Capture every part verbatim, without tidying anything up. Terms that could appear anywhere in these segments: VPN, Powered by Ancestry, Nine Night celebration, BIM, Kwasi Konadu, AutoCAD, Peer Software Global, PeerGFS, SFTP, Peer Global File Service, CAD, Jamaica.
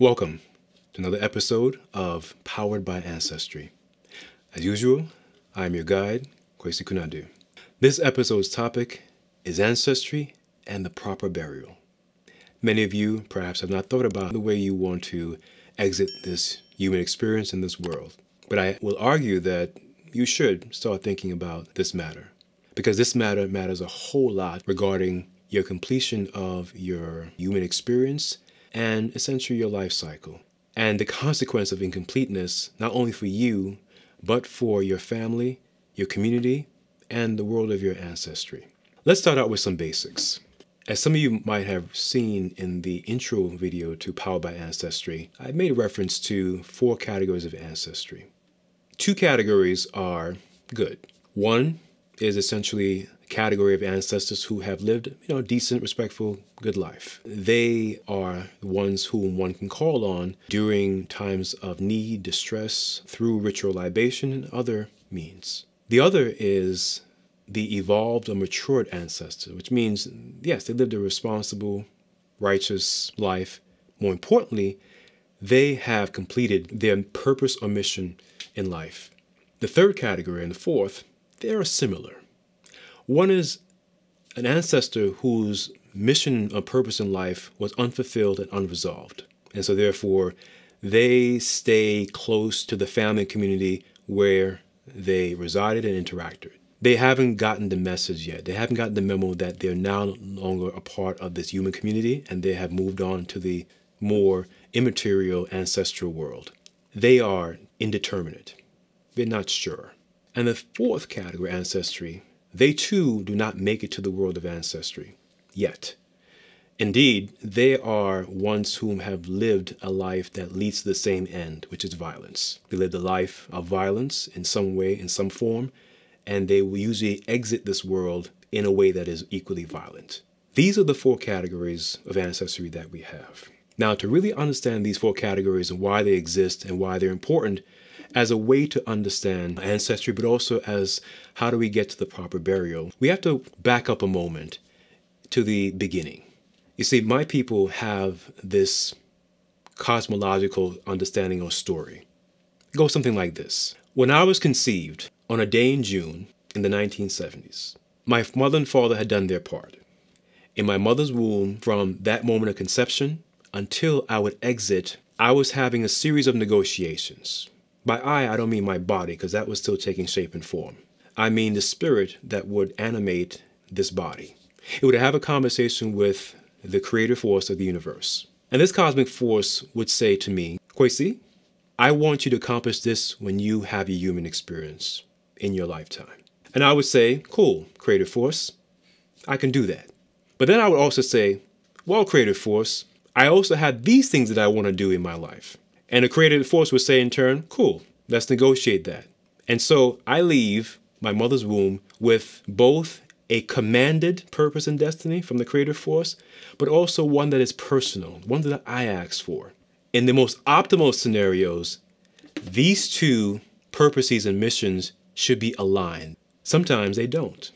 Welcome to another episode of Powered by Ancestry. As usual, I am your guide, Kwasi Konadu. This episode's topic is ancestry and the proper burial. Many of you perhaps have not thought about the way you want to exit this human experience in this world, but I will argue that you should start thinking about this matter, because this matter matters a whole lot regarding your completion of your human experience and essentially your life cycle, and the consequence of incompleteness, not only for you, but for your family, your community, and the world of your ancestry. Let's start out with some basics. As some of you might have seen in the intro video to Powered by Ancestry, I made a reference to four categories of ancestry. Two categories are good. One is essentially a category of ancestors who have lived, you know, a decent, respectful, good life. They are the ones whom one can call on during times of need, distress, through ritual libation and other means. The other is the evolved or matured ancestor, which means, yes, they lived a responsible, righteous life. More importantly, they have completed their purpose or mission in life. The third category and the fourth, they are similar. One is an ancestor whose mission or purpose in life was unfulfilled and unresolved. And so therefore, they stay close to the family community where they resided and interacted. They haven't gotten the message yet. They haven't gotten the memo that they're no longer a part of this human community and they have moved on to the more immaterial ancestral world. They are indeterminate. They're not sure. And the fourth category, ancestry, they too do not make it to the world of ancestry yet. Indeed, they are ones whom have lived a life that leads to the same end, which is violence. They lived a life of violence in some way, in some form, and they will usually exit this world in a way that is equally violent. These are the four categories of ancestry that we have. Now, to really understand these four categories and why they exist and why they're important as a way to understand ancestry, but also as how do we get to the proper burial, we have to back up a moment to the beginning. You see, my people have this cosmological understanding or story. It goes something like this. When I was conceived on a day in June in the nineteen seventies, my mother and father had done their part. In my mother's womb, from that moment of conception until I would exit, I was having a series of negotiations. By I, I don't mean my body, because that was still taking shape and form. I mean the spirit that would animate this body. It would have a conversation with the creative force of the universe. And this cosmic force would say to me, Kwasi, I want you to accomplish this when you have your human experience in your lifetime. And I would say, cool, creative force, I can do that. But then I would also say, well, creative force, I also have these things that I want to do in my life. And the creative force would say in turn, cool, let's negotiate that. And so I leave my mother's womb with both a commanded purpose and destiny from the creative force, but also one that is personal, one that I ask for. In the most optimal scenarios, these two purposes and missions should be aligned. Sometimes they don't.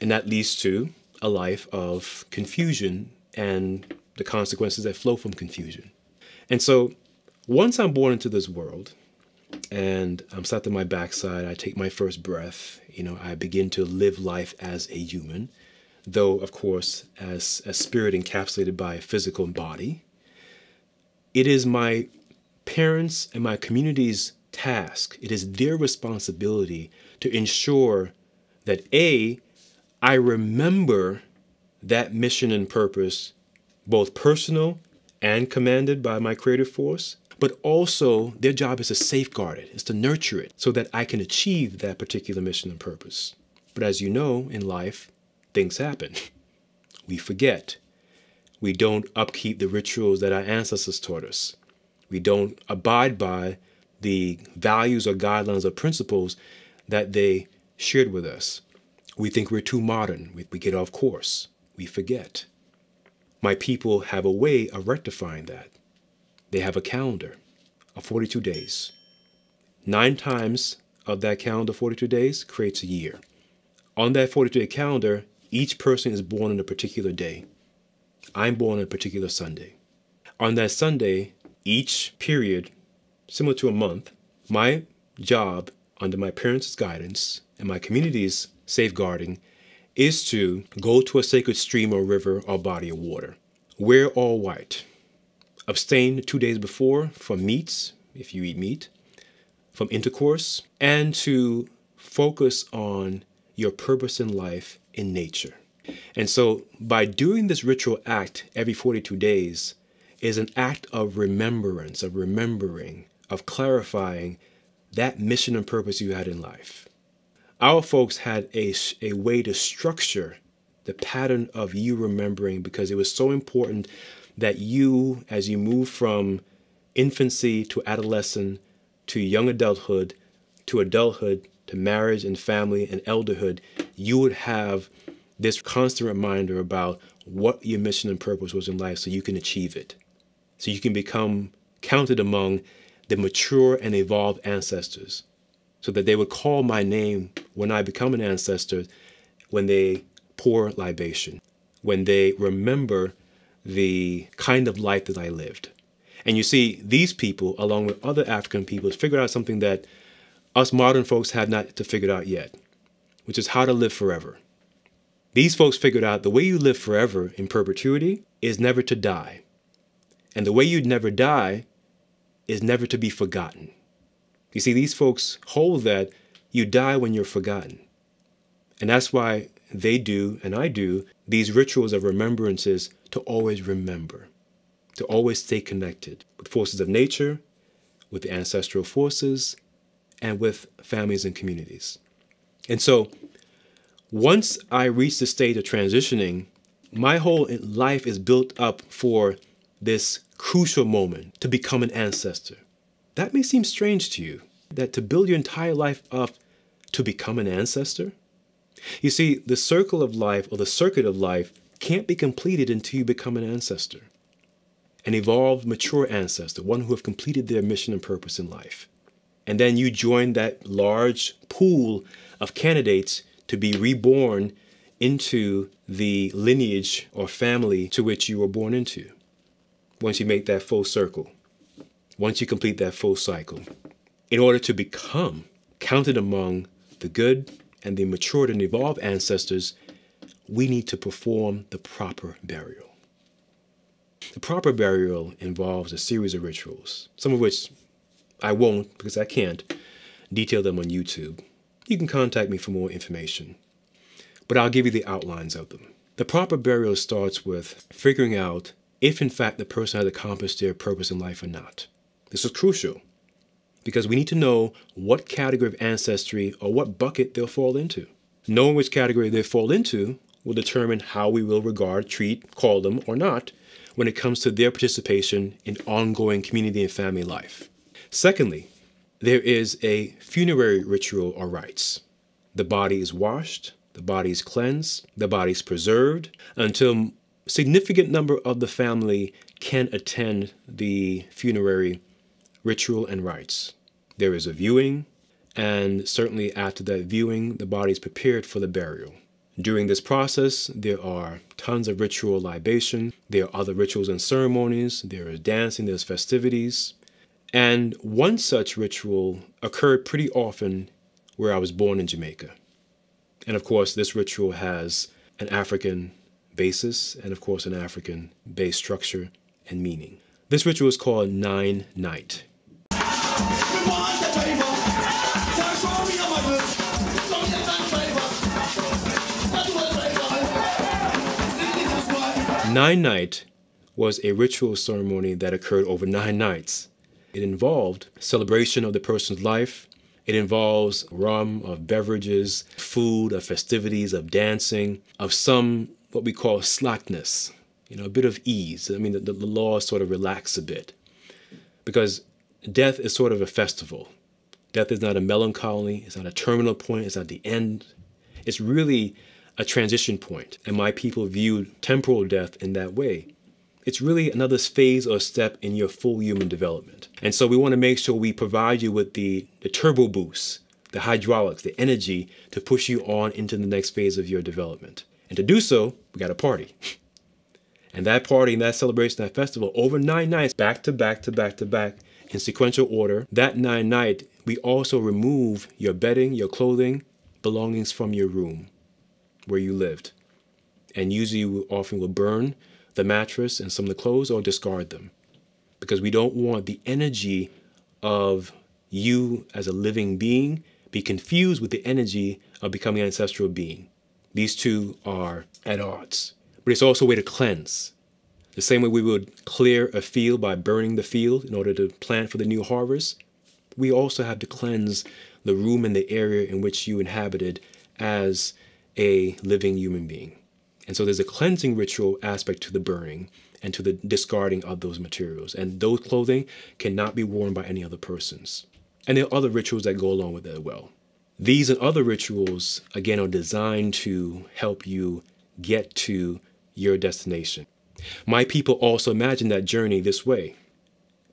And that leads to a life of confusion and the consequences that flow from confusion. And so once I'm born into this world and I'm slapped on my backside, I take my first breath, you know, I begin to live life as a human, though, of course, as a spirit encapsulated by a physical body. It is my parents' and my community's task. It is their responsibility to ensure that A, I remember that mission and purpose, both personal and commanded by my creative force, but also their job is to safeguard it, is to nurture it so that I can achieve that particular mission and purpose. But as you know, in life, things happen. We forget. We don't upkeep the rituals that our ancestors taught us. We don't abide by the values or guidelines or principles that they shared with us. We think we're too modern. We, we get off course. We forget. My people have a way of rectifying that. They have a calendar of forty-two days. Nine times of that calendar, forty-two days, creates a year. On that forty-two day calendar, each person is born on a particular day. I'm born on a particular Sunday. On that Sunday, each period, similar to a month, my job under my parents' guidance and my community's safeguarding is to go to a sacred stream or river or body of water. Wear all white. Abstain two days before from meats, if you eat meat, from intercourse, and to focus on your purpose in life in nature. And so by doing this ritual act every forty-two days is an act of remembrance, of remembering, of clarifying that mission and purpose you had in life. Our folks had a, a way to structure the pattern of you remembering because it was so important that you, as you move from infancy to adolescence to young adulthood, to adulthood, to marriage and family and elderhood, you would have this constant reminder about what your mission and purpose was in life so you can achieve it, so you can become counted among the mature and evolved ancestors, so that they would call my name when I become an ancestor, when they pour libation, when they remember the kind of life that I lived. And you see, these people, along with other African peoples, figured out something that us modern folks have not to figure out yet, which is how to live forever. These folks figured out the way you live forever in perpetuity is never to die. And the way you'd never die is never to be forgotten. You see, these folks hold that you die when you're forgotten. And that's why they do, and I do, these rituals of remembrances to always remember, to always stay connected with forces of nature, with the ancestral forces, and with families and communities. And so once I reach the state of transitioning, my whole life is built up for this crucial moment to become an ancestor. That may seem strange to you, that to build your entire life up to become an ancestor. You see, the circle of life or the circuit of life can't be completed until you become an ancestor, an evolved, mature ancestor, one who have completed their mission and purpose in life. And then you join that large pool of candidates to be reborn into the lineage or family to which you were born into. Once you make that full circle, once you complete that full cycle, in order to become counted among the good and the matured and evolved ancestors, we need to perform the proper burial. The proper burial involves a series of rituals, some of which I won't, because I can't, detail them on YouTube. You can contact me for more information, but I'll give you the outlines of them. The proper burial starts with figuring out if in fact the person has accomplished their purpose in life or not. This is crucial because we need to know what category of ancestry or what bucket they'll fall into. Knowing which category they fall into will determine how we will regard, treat, call them or not when it comes to their participation in ongoing community and family life. Secondly, there is a funerary ritual or rites. The body is washed, the body is cleansed, the body is preserved until a significant number of the family can attend the funerary ritual and rites. There is a viewing, and certainly after that viewing, the body is prepared for the burial. During this process, there are tons of ritual libation. There are other rituals and ceremonies. There is dancing, there's festivities. And one such ritual occurred pretty often where I was born in Jamaica. And of course, this ritual has an African basis and of course an African-based structure and meaning. This ritual is called Nine Night. Nine Night was a ritual ceremony that occurred over nine nights. It involved celebration of the person's life. It involves rum, of beverages, food, of festivities, of dancing, of some what we call slackness, you know, a bit of ease. I mean, the, the law sort of relax a bit because death is sort of a festival. Death is not a melancholy. It's not a terminal point. It's not the end. It's really a transition point. And my people viewed temporal death in that way. It's really another phase or step in your full human development. And so we want to make sure we provide you with the, the turbo boost, the hydraulics, the energy to push you on into the next phase of your development. And to do so, we got to party. And that party and that celebration, that festival, over nine nights, back to back to back to back, in sequential order, that nine night, we also remove your bedding, your clothing, belongings from your room where you lived. And usually we often will burn the mattress and some of the clothes or discard them, because we don't want the energy of you as a living being be confused with the energy of becoming an ancestral being. These two are at odds, but it's also a way to cleanse. The same way we would clear a field by burning the field in order to plant for the new harvest, we also have to cleanse the room and the area in which you inhabited as a living human being. And so there's a cleansing ritual aspect to the burning and to the discarding of those materials. And those clothing cannot be worn by any other persons. And there are other rituals that go along with that as well. These and other rituals, again, are designed to help you get to your destination. My people also imagine that journey this way.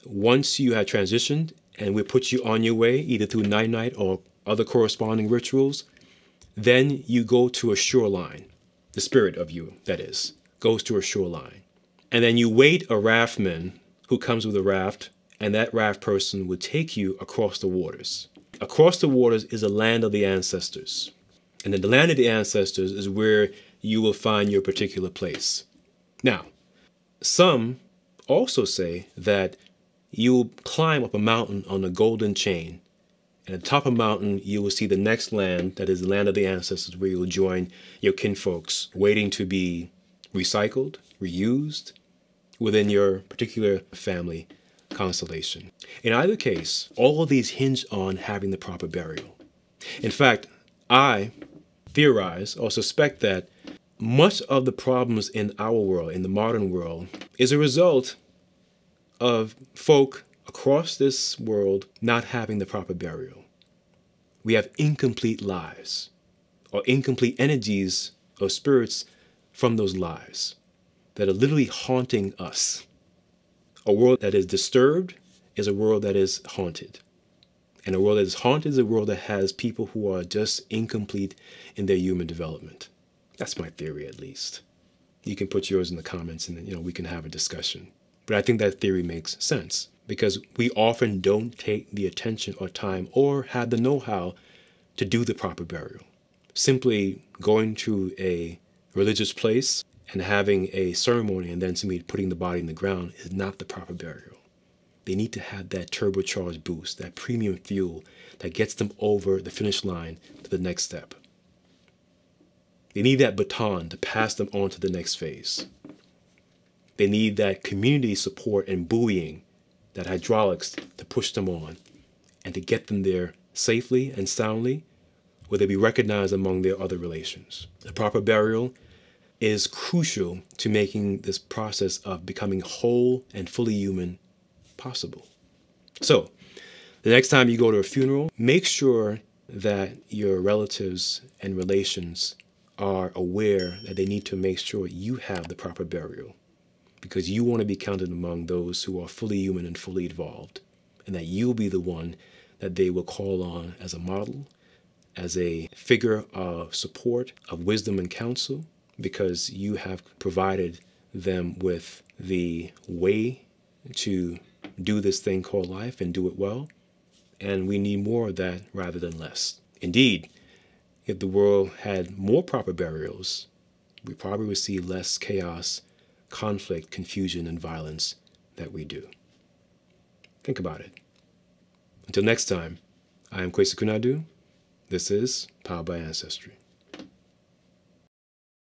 Once you have transitioned and we put you on your way, either through Nine Night or other corresponding rituals, then you go to a shoreline. The spirit of you, that is, goes to a shoreline. And then you wait a raftman who comes with a raft, and that raft person would take you across the waters. Across the waters is the land of the ancestors. And then the land of the ancestors is where you will find your particular place. Now, some also say that you will climb up a mountain on a golden chain. And at the top of the mountain, you will see the next land, that is the land of the ancestors, where you will join your kinfolks waiting to be recycled, reused within your particular family constellation. In either case, all of these hinge on having the proper burial. In fact, I theorize or suspect that much of the problems in our world, in the modern world, is a result of folk across this world not having the proper burial. We have incomplete lives or incomplete energies or spirits from those lives that are literally haunting us. A world that is disturbed is a world that is haunted. And a world that is haunted is a world that has people who are just incomplete in their human development. That's my theory, at least. You can put yours in the comments and, you know, we can have a discussion. But I think that theory makes sense, because we often don't take the attention or time or have the know-how to do the proper burial. Simply going to a religious place and having a ceremony and then simply putting the body in the ground is not the proper burial. They need to have that turbocharged boost, that premium fuel that gets them over the finish line to the next step. They need that baton to pass them on to the next phase. They need that community support and buoying, that hydraulics to push them on and to get them there safely and soundly, where they be recognized among their other relations. The proper burial is crucial to making this process of becoming whole and fully human possible. So the next time you go to a funeral, make sure that your relatives and relations are aware that they need to make sure you have the proper burial, because you want to be counted among those who are fully human and fully evolved, and that you'll be the one that they will call on as a model, as a figure of support, of wisdom and counsel, because you have provided them with the way to do this thing called life and do it well. And we need more of that rather than less. Indeed, if the world had more proper burials, we probably would see less chaos, conflict, confusion, and violence that we do. Think about it. Until next time, I am Kwasi Konadu. This is Powered by Ancestry.